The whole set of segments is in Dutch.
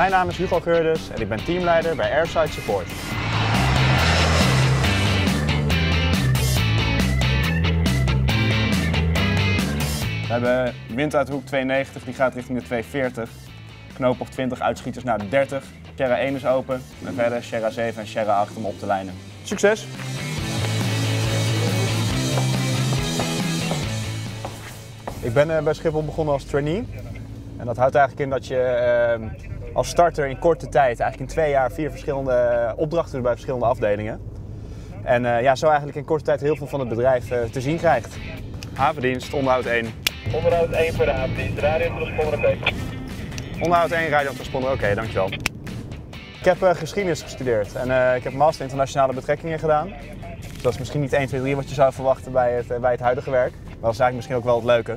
Mijn naam is Hugo Geurdes en ik ben teamleider bij Airside Support. We hebben wind uit de hoek 290, die gaat richting de 240. Knoopbocht 20, uitschieters naar de 30. Sierra 1 is open en verder Sierra 7 en Sierra 8 om op te lijnen. Succes! Ik ben bij Schiphol begonnen als trainee. En dat houdt eigenlijk in dat je als starter in korte tijd, eigenlijk in 2 jaar, 4 verschillende opdrachten doet bij verschillende afdelingen. En ja, zo eigenlijk in korte tijd heel veel van het bedrijf te zien krijgt. Havendienst, onderhoud 1. Onderhoud 1 voor de Havendienst, radio transponder oké. Onderhoud 1, radio transponder oké, dankjewel. Ik heb geschiedenis gestudeerd en ik heb master internationale betrekkingen gedaan. Dus dat is misschien niet 1, 2, 3 wat je zou verwachten bij het huidige werk. Maar dat is eigenlijk misschien ook wel het leuke.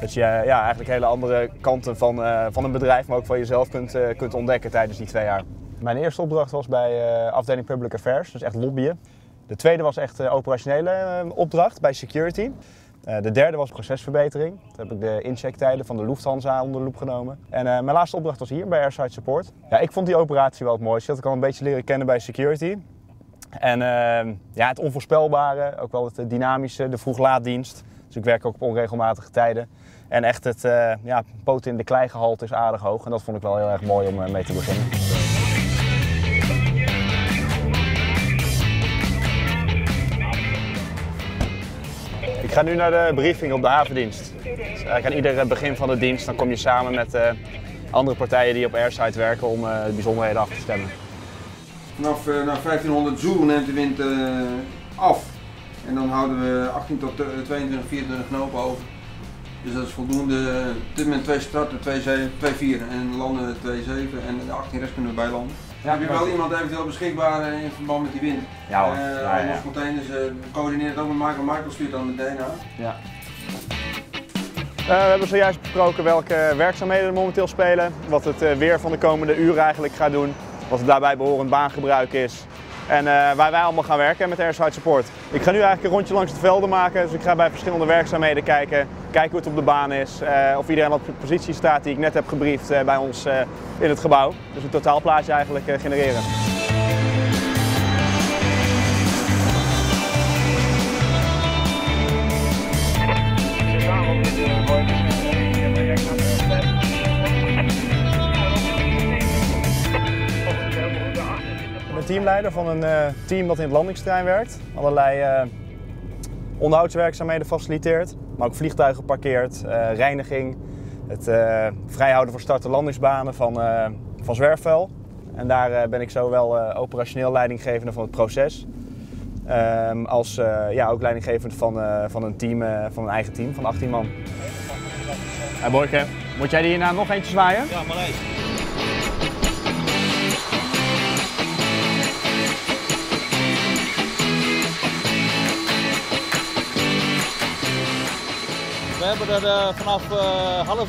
Dat je ja, eigenlijk hele andere kanten van een bedrijf, maar ook van jezelf kunt ontdekken tijdens die 2 jaar. Mijn eerste opdracht was bij afdeling Public Affairs, dus echt lobbyen. De tweede was echt operationele opdracht bij Security. De derde was procesverbetering. Toen heb ik de inchecktijden van de Lufthansa onder de loep genomen. En mijn laatste opdracht was hier bij Airside Support. Ja, ik vond die operatie wel het mooiste. Dat had ik al een beetje leren kennen bij Security. En ja, het onvoorspelbare, ook wel het dynamische, de vroeg-laaddienst. Dus ik werk ook op onregelmatige tijden. En echt het ja, poten in de klei gehalte is aardig hoog. En dat vond ik wel heel erg mooi om mee te beginnen. Ik ga nu naar de briefing op de havendienst. Dus aan ieder begin van de dienst dan kom je samen met andere partijen die op Airside werken om de bijzonderheden af te stemmen. Vanaf na 1500 zoen neemt de wind af. En dan houden we 18 tot 22, 24 knopen over. Dus dat is voldoende. Op dit moment 2 starten, 2,4 en landen 2,7 en de 18 rest kunnen we bijlanden. Ja, heb je wel iemand eventueel beschikbaar in verband met die wind? Ja hoor. Ja. Containers, coördineert ook met Michael. Michael stuurt dan met DNA. Ja. We hebben zojuist besproken welke werkzaamheden er momenteel spelen. Wat het weer van de komende uren eigenlijk gaat doen. Wat het daarbij behorend baangebruik is. En waar wij allemaal gaan werken met Airside Support. Ik ga nu eigenlijk een rondje langs de velden maken. Dus ik ga bij verschillende werkzaamheden kijken. Kijken hoe het op de baan is. Of iedereen op de positie staat die ik net heb gebriefd bij ons in het gebouw. Dus een totaalplaatje eigenlijk genereren. Teamleider van een team dat in het landingsterrein werkt. Allerlei onderhoudswerkzaamheden faciliteert, maar ook vliegtuigen parkeert, reiniging, het vrijhouden voor start- en landingsbanen van zwerfvuil. En daar ben ik zowel operationeel leidinggevende van het proces, als ja, ook leidinggevende van een team, van een eigen team van 18 man. Hey Boyke, moet jij hierna nog eentje zwaaien? Ja, maar nee. We hebben er vanaf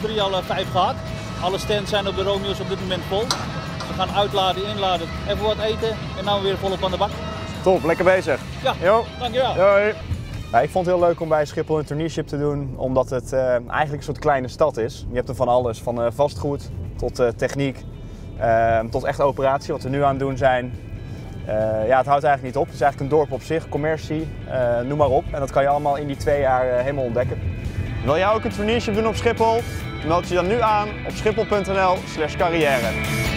2:30 al 5 gehad. Alle stands zijn op de Romeo's op dit moment vol. Dus we gaan uitladen, inladen, even wat eten en dan weer volop aan de bak. Top, lekker bezig. Ja, yo. Dankjewel. Yo. Ja, ik vond het heel leuk om bij Schiphol een traineeship te doen, omdat het eigenlijk een soort kleine stad is. Je hebt er van alles, van vastgoed tot techniek, tot echt operatie, wat we nu aan het doen zijn. Ja, het houdt eigenlijk niet op. Het is eigenlijk een dorp op zich, commercie, noem maar op. En dat kan je allemaal in die 2 jaar helemaal ontdekken. Wil jij ook een traineeship doen op Schiphol? Meld je dan nu aan op schiphol.nl/carrière.